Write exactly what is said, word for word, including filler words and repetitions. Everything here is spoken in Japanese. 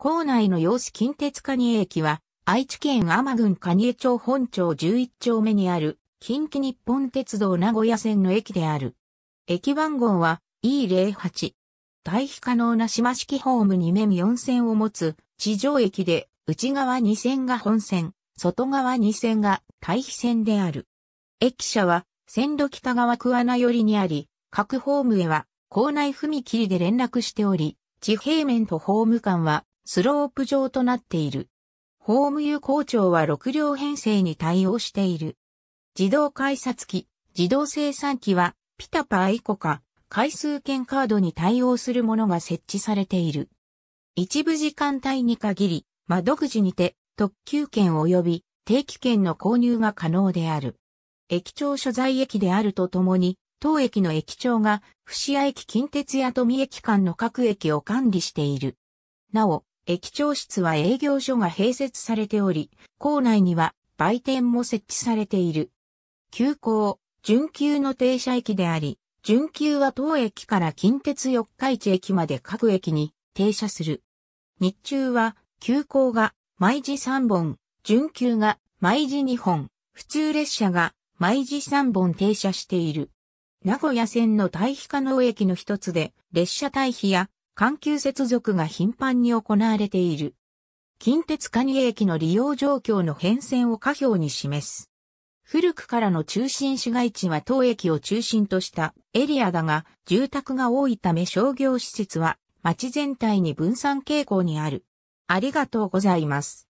構内の様子近鉄蟹江駅は、愛知県海士郡蟹江町本町じゅういち丁目にある、近畿日本鉄道名古屋線の駅である。駅番号は イーゼロはち。退避可能な島式ホームに面よん線を持つ地上駅で、内側に線が本線、外側に線が退避線である。駅舎は線路北側桑名寄りにあり、各ホームへは構内踏切で連絡しており、地平面とホーム間はスロープ状となっている。ホーム有効長はろく両編成に対応している。自動改札機、自動精算機は、ピタパイコカ、回数券カードに対応するものが設置されている。一部時間帯に限り、窓口にて、特急券及び定期券の購入が可能である。駅長所在駅であるとともに、当駅の駅長が、伏屋駅近鉄弥富駅間の各駅を管理している。なお、駅長室は営業所が併設されており、構内には、売店も設置されている。急行、準急の停車駅であり、準急は当駅から近鉄四日市駅まで各駅に停車する。日中は、急行が毎時さんぼん、準急が毎時にほん、普通列車が毎時さんぼん停車している。名古屋線の退避可能駅の一つで、列車退避や環急接続が頻繁に行われている。近鉄蟹江駅の利用状況の変遷を下表に示す。古くからの中心市街地は当駅を中心としたエリアだが、住宅が多いため商業施設は街全体に分散傾向にある。ありがとうございます。